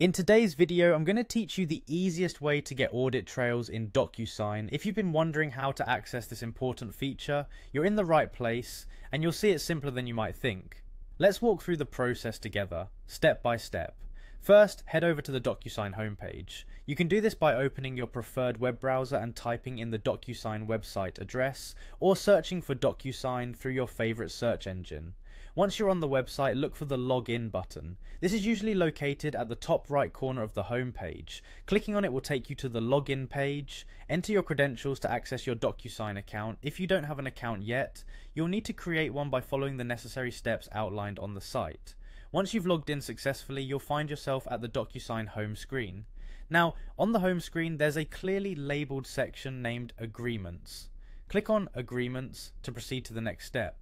In today's video, I'm going to teach you the easiest way to get audit trails in DocuSign. If you've been wondering how to access this important feature, you're in the right place, and you'll see it's simpler than you might think. Let's walk through the process together, step by step. First, head over to the DocuSign homepage. You can do this by opening your preferred web browser and typing in the DocuSign website address, or searching for DocuSign through your favorite search engine. Once you're on the website, look for the Login button. This is usually located at the top right corner of the homepage. Clicking on it will take you to the Login page. Enter your credentials to access your DocuSign account. If you don't have an account yet, you'll need to create one by following the necessary steps outlined on the site. Once you've logged in successfully, you'll find yourself at the DocuSign home screen. Now, on the home screen, there's a clearly labeled section named Agreements. Click on Agreements to proceed to the next step.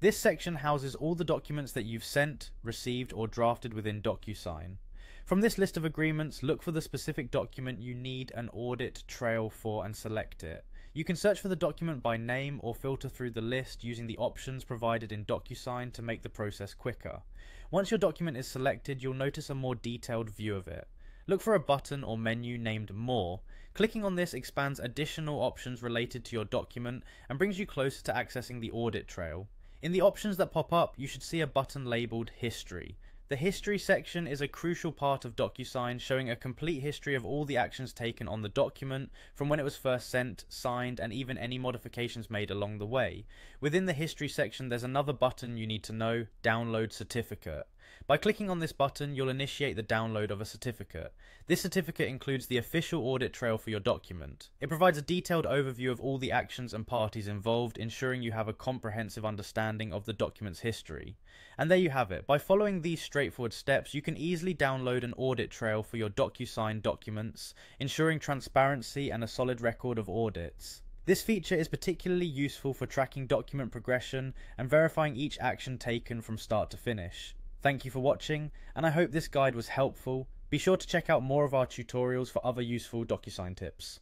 This section houses all the documents that you've sent, received, or drafted within DocuSign. From this list of agreements, look for the specific document you need an audit trail for and select it. You can search for the document by name or filter through the list using the options provided in DocuSign to make the process quicker. Once your document is selected, you'll notice a more detailed view of it. Look for a button or menu named More. Clicking on this expands additional options related to your document and brings you closer to accessing the audit trail. In the options that pop up, you should see a button labeled History. The History section is a crucial part of DocuSign, showing a complete history of all the actions taken on the document, from when it was first sent, signed, and even any modifications made along the way. Within the History section, there's another button you need to know, Download Certificate. By clicking on this button, you'll initiate the download of a certificate. This certificate includes the official audit trail for your document. It provides a detailed overview of all the actions and parties involved, ensuring you have a comprehensive understanding of the document's history. And there you have it. By following these straightforward steps, you can easily download an audit trail for your DocuSign documents, ensuring transparency and a solid record of audits. This feature is particularly useful for tracking document progression and verifying each action taken from start to finish. Thank you for watching, and I hope this guide was helpful. Be sure to check out more of our tutorials for other useful DocuSign tips.